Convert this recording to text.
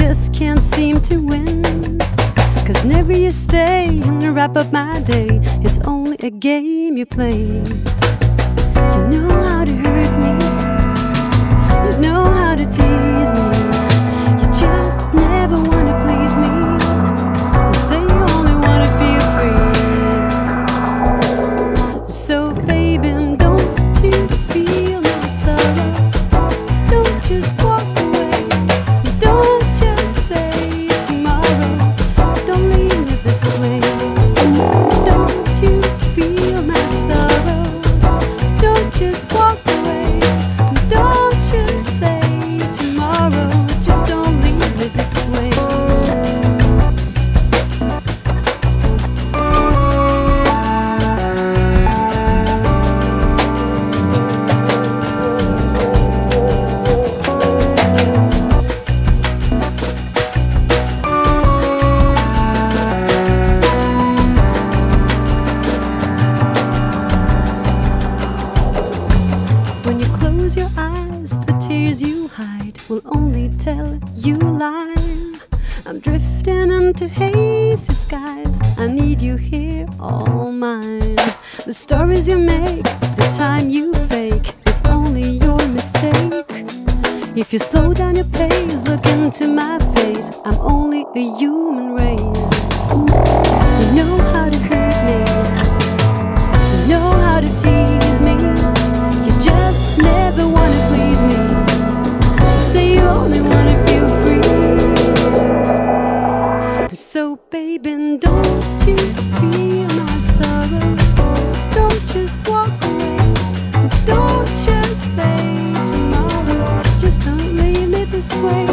just can't seem to win. 'Cause whenever you stay and wrap up my day, it's only a game you play. You know how to hurt me, you know how to tease me, you just never wanna please me. You say you only wanna feel free. So baby, don't you feel no sorrow, don't just walk away, don't just say tomorrow, don't leave me this way. Don't you feel my sorrow, don't just walk away, don't you say tomorrow, just don't leave me this way. Close your eyes, the tears you hide will only tell you lies. I'm drifting into hazy skies, I need you here all mine. The stories you make, the time you fake, it's only your mistake. If you slow down your pace, look into my face, I'm only a human race. You know how to hurt me, you know how to tease me, you just never wanna please me. You say you only wanna feel free. So baby, don't you feel my sorrow, don't just walk away, don't just say tomorrow, just don't leave me this way.